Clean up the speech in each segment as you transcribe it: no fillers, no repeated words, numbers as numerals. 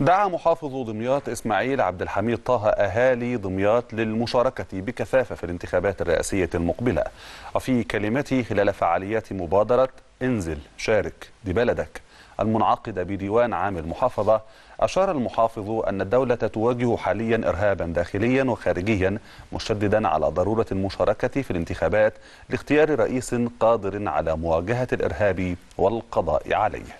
دعا محافظ دمياط إسماعيل عبد الحميد طه أهالي دمياط للمشاركة بكثافة في الانتخابات الرئاسية المقبلة. وفي كلمته خلال فعاليات مبادرة إنزل شارك ببلدك المنعقدة بديوان عام المحافظة، أشار المحافظ أن الدولة تواجه حاليا إرهابا داخليا وخارجيا، مشددا على ضرورة المشاركة في الانتخابات لاختيار رئيس قادر على مواجهة الإرهاب والقضاء عليه.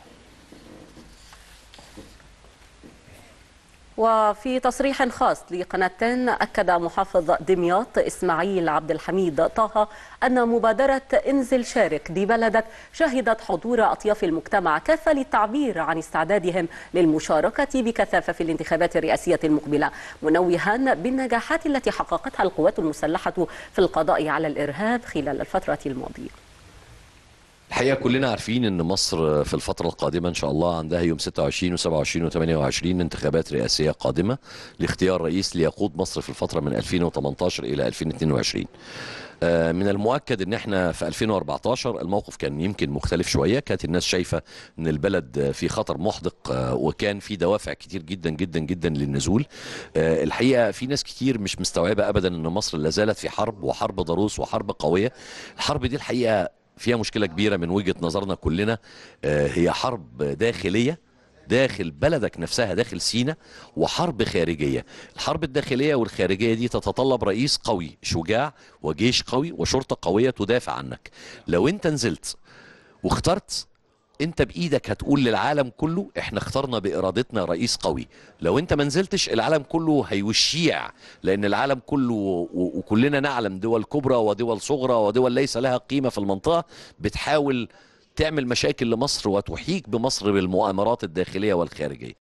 وفي تصريح خاص لقناة تن، أكد محافظ دمياط إسماعيل عبد الحميد طه أن مبادرة إنزل شارك ببلدك شهدت حضور أطياف المجتمع كافة للتعبير عن استعدادهم للمشاركة بكثافة في الانتخابات الرئاسية المقبلة، منوها بالنجاحات التي حققتها القوات المسلحة في القضاء على الإرهاب خلال الفترة الماضية. الحقيقة كلنا عارفين ان مصر في الفترة القادمة ان شاء الله عندها يوم 26 و27 و28 انتخابات رئاسية قادمة لاختيار رئيس ليقود مصر في الفترة من 2018 الى 2022. من المؤكد ان احنا في 2014 الموقف كان يمكن مختلف شويه، كانت الناس شايفه ان البلد في خطر محدق وكان في دوافع كتير جدا جدا جدا للنزول. الحقيقه في ناس كتير مش مستوعبه ابدا ان مصر لا زالت في حرب، وحرب ضروس وحرب قويه. الحرب دي الحقيقه فيها مشكلة كبيرة من وجهة نظرنا كلنا، هي حرب داخلية داخل بلدك نفسها داخل سينا، وحرب خارجية. الحرب الداخلية والخارجية دي تتطلب رئيس قوي شجاع وجيش قوي وشرطة قوية تدافع عنك. لو انت نزلت واخترت، انت بايدك هتقول للعالم كله احنا اخترنا بارادتنا رئيس قوي. لو انت ما نزلتش العالم كله هيوشيع، لان العالم كله وكلنا نعلم دول كبرى ودول صغرى ودول ليس لها قيمة في المنطقة بتحاول تعمل مشاكل لمصر وتحيك بمصر بالمؤامرات الداخلية والخارجية.